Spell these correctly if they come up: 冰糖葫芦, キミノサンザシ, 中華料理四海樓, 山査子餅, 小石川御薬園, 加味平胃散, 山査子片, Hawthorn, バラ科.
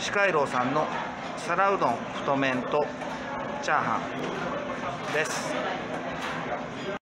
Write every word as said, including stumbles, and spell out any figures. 四海楼さんの皿うどん太麺とチャーハンです。